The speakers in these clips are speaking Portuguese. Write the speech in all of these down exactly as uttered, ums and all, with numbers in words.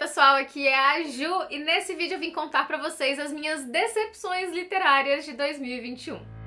pessoal, aqui é a Ju e nesse vídeo eu vim contar pra vocês as minhas decepções literárias de dois mil e vinte e um.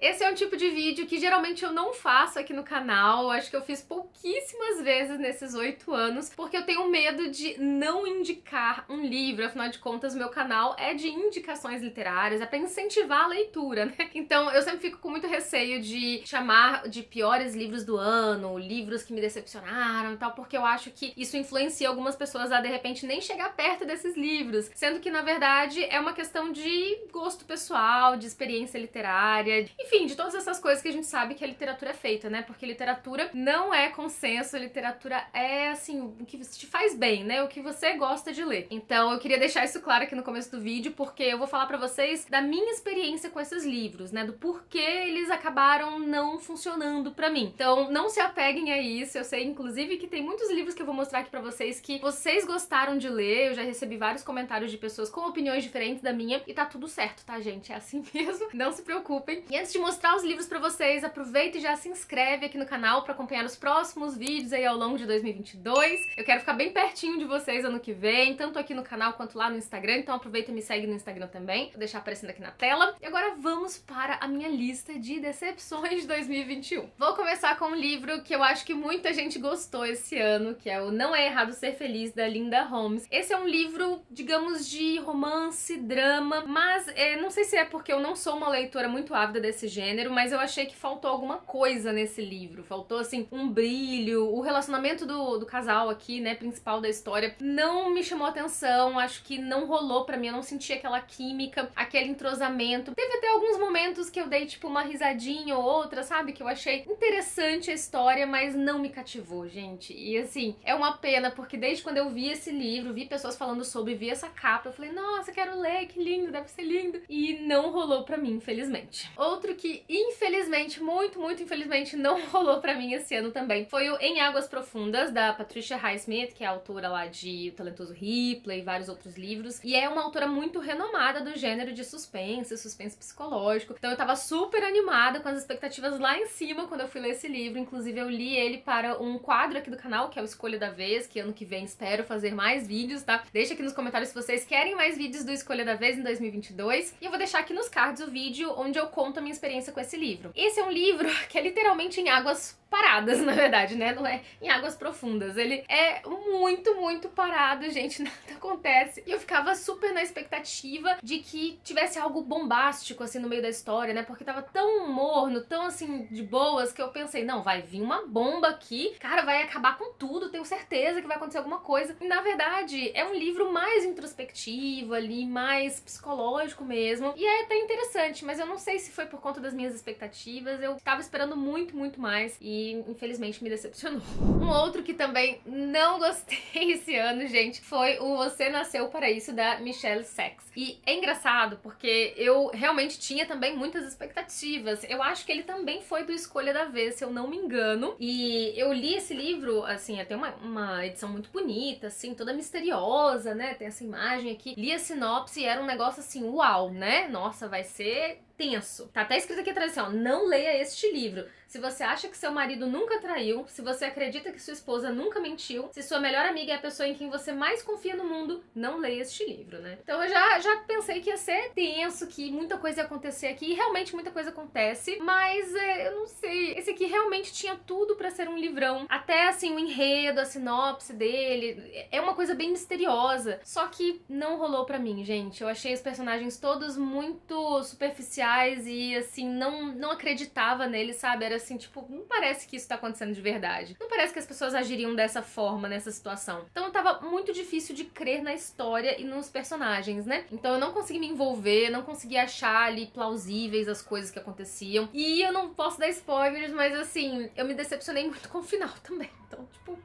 Esse é um tipo de vídeo que geralmente eu não faço aqui no canal, acho que eu fiz pouquíssimas vezes nesses oito anos, porque eu tenho medo de não indicar um livro, afinal de contas meu canal é de indicações literárias, é pra incentivar a leitura, né? Então eu sempre fico com muito receio de chamar de piores livros do ano, livros que me decepcionaram e tal, porque eu acho que isso influencia algumas pessoas a de repente nem chegar perto desses livros, sendo que na verdade é uma questão de gosto pessoal, de experiência literária, enfim, de todas essas coisas que a gente sabe que a literatura é feita, né? Porque literatura não é consenso, literatura é, assim, o que te faz bem, né? O que você gosta de ler. Então eu queria deixar isso claro aqui no começo do vídeo, porque eu vou falar pra vocês da minha experiência com esses livros, né? Do porquê eles acabaram não funcionando pra mim. Então não se apeguem a isso, eu sei, inclusive, que tem muitos livros que eu vou mostrar aqui pra vocês que vocês gostaram de ler, eu já recebi vários comentários de pessoas com opiniões diferentes da minha, e tá tudo certo, tá, gente? É assim mesmo, não se preocupem. E antes de mostrar os livros pra vocês, aproveita e já se inscreve aqui no canal pra acompanhar os próximos vídeos aí ao longo de dois mil e vinte e dois. Eu quero ficar bem pertinho de vocês ano que vem, tanto aqui no canal quanto lá no Instagram, então aproveita e me segue no Instagram também, vou deixar aparecendo aqui na tela. E agora vamos para a minha lista de decepções de dois mil e vinte e um. Vou começar com um livro que eu acho que muita gente gostou esse ano, que é o Não É Errado Ser Feliz, da Linda Holmes. Esse é um livro, digamos, de romance, drama, mas é, não sei se é porque eu não sou uma leitora muito ávida desse gênero, Gênero, mas eu achei que faltou alguma coisa nesse livro, faltou assim um brilho, o relacionamento do, do casal aqui, né, principal da história não me chamou atenção, acho que não rolou pra mim, eu não senti aquela química, aquele entrosamento. Teve até alguns momentos que eu dei tipo uma risadinha ou outra, sabe, que eu achei interessante a história, mas não me cativou, gente, e assim, é uma pena, porque desde quando eu vi esse livro, vi pessoas falando sobre, vi essa capa, eu falei, nossa, quero ler, que lindo, deve ser lindo, e não rolou pra mim, infelizmente. Outro que que infelizmente, muito, muito infelizmente não rolou pra mim esse ano também foi o Em Águas Profundas, da Patricia Highsmith, que é a autora lá de O Talentoso Ripley e vários outros livros, e é uma autora muito renomada do gênero de suspense, suspense psicológico, então eu tava super animada, com as expectativas lá em cima quando eu fui ler esse livro, inclusive eu li ele para um quadro aqui do canal, que é o Escolha da Vez, que ano que vem espero fazer mais vídeos, tá? Deixa aqui nos comentários se vocês querem mais vídeos do Escolha da Vez em dois mil e vinte e dois, e eu vou deixar aqui nos cards o vídeo onde eu conto a minha experiência com esse livro. Esse é um livro que é literalmente em águas paradas, na verdade, né? Não é em águas profundas. Ele é muito, muito parado, gente. Nada acontece. E eu ficava super na expectativa de que tivesse algo bombástico, assim, no meio da história, né? Porque tava tão morno, tão, assim, de boas, que eu pensei, não, vai vir uma bomba aqui, cara, vai acabar com tudo, tenho certeza que vai acontecer alguma coisa. E, na verdade, é um livro mais introspectivo ali, mais psicológico mesmo. E é até interessante, mas eu não sei se foi por conta das minhas expectativas. Eu tava esperando muito, muito mais. E E, infelizmente me decepcionou. Um outro que também não gostei esse ano, gente, foi o Você Nasceu Para Isso, da Michelle Sacks. E é engraçado porque eu realmente tinha também muitas expectativas. Eu acho que ele também foi do Escolha da Vez, se eu não me engano. E eu li esse livro, assim, tem uma, uma edição muito bonita, assim, toda misteriosa, né? Tem essa imagem aqui. Li a sinopse e era um negócio assim, uau, né? Nossa, vai ser tenso. Tá até escrito aqui atrás assim, ó, não leia este livro. Se você acha que seu marido nunca traiu, se você acredita que sua esposa nunca mentiu, se sua melhor amiga é a pessoa em quem você mais confia no mundo, não leia este livro, né? Então eu já, já pensei que ia ser tenso, que muita coisa ia acontecer aqui, e realmente muita coisa acontece, mas é, eu não sei, esse aqui realmente tinha tudo pra ser um livrão. Até, assim, o enredo, a sinopse dele, é uma coisa bem misteriosa, só que não rolou pra mim, gente. Eu achei os personagens todos muito superficiais e, assim, não, não acreditava neles, sabe? Era assim, tipo, não parece que isso tá acontecendo de verdade. Não parece que as pessoas agiriam dessa forma nessa situação. Então tava muito difícil de crer na história e nos personagens, né? Então eu não consegui me envolver, não consegui achar ali plausíveis as coisas que aconteciam. E eu não posso dar spoilers, mas assim, eu me decepcionei muito com o final também. Então, tipo,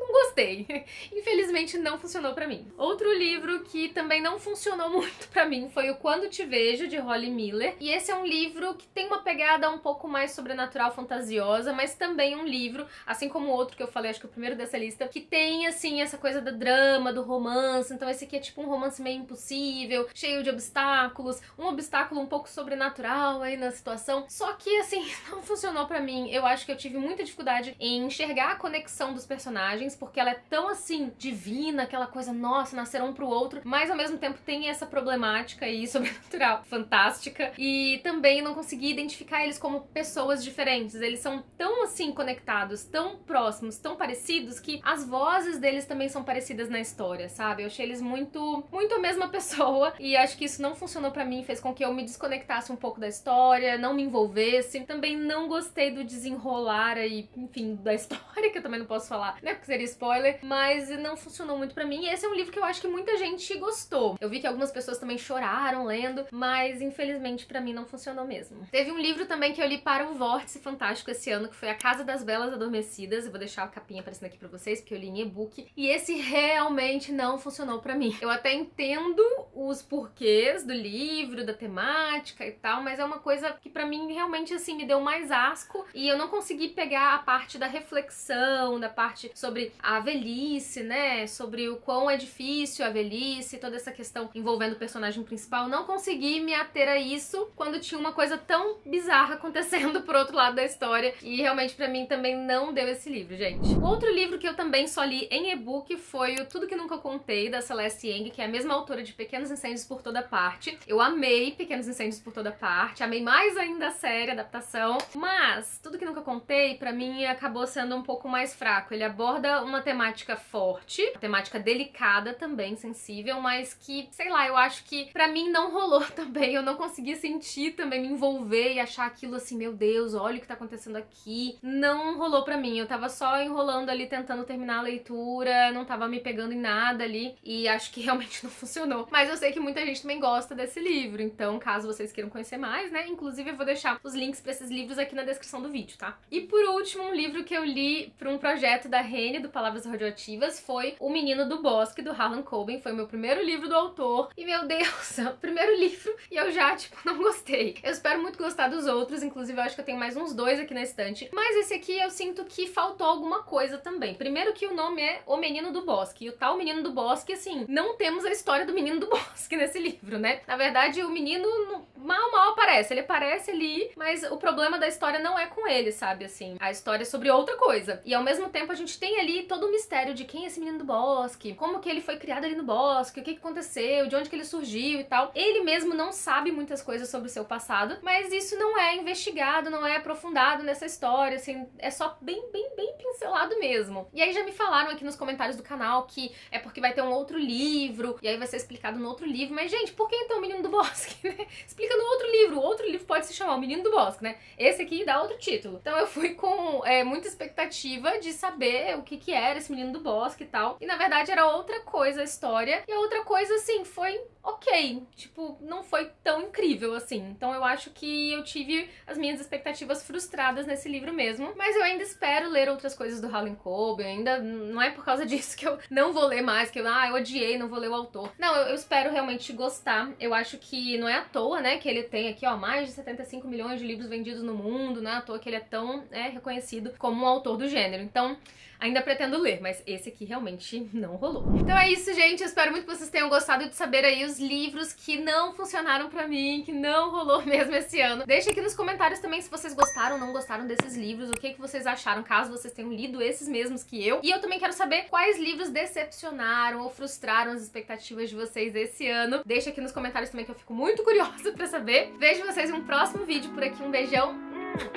não gostei. Infelizmente não funcionou pra mim. Outro livro que também não funcionou muito pra mim foi o Quando Te Vejo, de Holly Miller. E esse é um livro que tem uma pegada um pouco mais sobrenatural, fantasiosa, mas também um livro, assim como o outro que eu falei, acho que o primeiro dessa lista, que tem, assim, essa coisa do drama, do romance. Então esse aqui é tipo um romance meio impossível, cheio de obstáculos, um obstáculo um pouco sobrenatural aí na situação. Só que, assim, não funcionou pra mim. Eu acho que eu tive muita dificuldade em enxergar a conexão dos personagens, porque ela é tão, assim, divina, aquela coisa, nossa, nasceram um pro outro, mas ao mesmo tempo tem essa problemática aí sobrenatural, fantástica, e também não consegui identificar eles como pessoas diferentes. Eles são tão, assim, conectados, tão próximos, tão parecidos, que as vozes deles também são parecidas na história, sabe? Eu achei eles muito, muito a mesma pessoa, e acho que isso não funcionou pra mim, fez com que eu me desconectasse um pouco da história, não me envolvesse. Também não gostei do desenrolar aí, enfim, da história, que eu também não posso falar, né, porque seria spoiler, mas não funcionou muito pra mim. E esse é um livro que eu acho que muita gente gostou. Eu vi que algumas pessoas também choraram lendo, mas infelizmente pra mim não funcionou mesmo. Teve um livro também que eu li para um vórtice fantástico esse ano, que foi A Casa das Belas Adormecidas. Eu vou deixar a capinha aparecendo aqui pra vocês, porque eu li em e-book, e esse realmente não funcionou pra mim. Eu até entendo os porquês do livro, da temática e tal, mas é uma coisa que pra mim realmente, assim, me deu mais asco, e eu não consegui pegar a parte da reflexão, da parte sobre a velhice, né, sobre o quão é difícil a velhice, toda essa questão envolvendo o personagem principal. Não consegui me ater a isso quando tinha uma coisa tão bizarra acontecendo por outro lado da história, e realmente pra mim também não deu esse livro, gente. Outro livro que eu também só li em e-book foi o Tudo Que Nunca Contei, da Celeste Yang, que é a mesma autora de Pequenos Incêndios por Toda Parte. Eu amei Pequenos Incêndios por Toda Parte, amei mais ainda a série, a adaptação, mas Tudo Que Nunca Contei, pra mim, acabou sendo um pouco mais fraco. Ele aborda uma temática forte, uma temática delicada também, sensível, mas que, sei lá, eu acho que pra mim não rolou também, eu não consegui sentir também, me envolver e achar aquilo assim, meu Deus, olha o que tá acontecendo aqui. Não rolou pra mim, eu tava só enrolando ali, tentando terminar a leitura, não tava me pegando em nada ali, e acho que realmente não funcionou. Mas eu sei que muita gente também gosta desse livro, então caso vocês queiram conhecer mais, né, inclusive eu vou deixar os links pra esses livros aqui na descrição do vídeo, tá? E por último, um livro que eu li pra um projeto da Rene, do Palavras Radioativas, foi O Menino do Bosque, do Harlan Coben. Foi o meu primeiro livro do autor, e meu Deus, é o primeiro livro, e eu já, tipo, não gostei. Eu espero muito gostar dos outros, inclusive eu acho que eu tenho mais uns dois aqui na estante, mas esse aqui eu sinto que faltou alguma coisa também. Primeiro que o nome é O Menino do Bosque, e o tal Menino do Bosque, assim, não temos a história do Menino do Bosque nesse livro, né? Na verdade, o menino mal, mal aparece, ele aparece ali, mas o problema da história não é com ele, sabe, assim, a história é sobre outra coisa. E ao mesmo tempo a gente tem ali todo o mistério de quem é esse menino do bosque, como que ele foi criado ali no bosque, o que que aconteceu, de onde que ele surgiu e tal. Ele mesmo não sabe muitas coisas sobre o seu passado, mas isso não é investigado, não é aprofundado nessa história, assim, é só bem, bem, bem pincelado mesmo. E aí já me falaram aqui nos comentários do canal que é porque vai ter um outro livro, e aí vai ser explicado no outro livro, mas gente, por que então o menino do bosque, né? Explica no outro livro, o outro livro pode se chamar O Menino do Bosque, né? Esse aqui dá outro título. Então eu fui com é, muita expectativa de saber o que que era esse Menino do Bosque e tal, e na verdade era outra coisa a história, e a outra coisa, assim, foi ok, tipo, não foi tão incrível assim. Então eu acho que eu tive as minhas expectativas frustradas nesse livro mesmo, mas eu ainda espero ler outras coisas do Harlan Coben. Ainda não é por causa disso que eu não vou ler mais, que eu, ah, eu odiei, não vou ler o autor. Não, eu, eu espero realmente gostar. Eu acho que não é à toa, né, que ele tem aqui, ó, mais de setenta e cinco milhões de livros vendidos no mundo, não é à toa que ele é tão é, reconhecido como um autor do gênero. Então, ainda pretendo ler, mas esse aqui realmente não rolou. Então é isso, gente, eu espero muito que vocês tenham gostado de saber aí os livros que não funcionaram pra mim, que não rolou mesmo esse ano. Deixa aqui nos comentários também se vocês gostaram ou não gostaram desses livros, o que que vocês acharam, caso vocês tenham lido esses mesmos que eu. E eu também quero saber quais livros decepcionaram ou frustraram as expectativas de vocês esse ano. Deixa aqui nos comentários também, que eu fico muito curiosa pra saber. Vejo vocês em um próximo vídeo por aqui, um beijão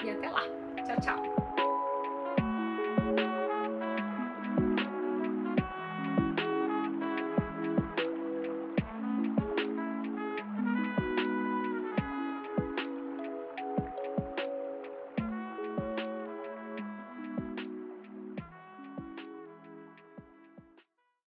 e até lá. Tchau, tchau.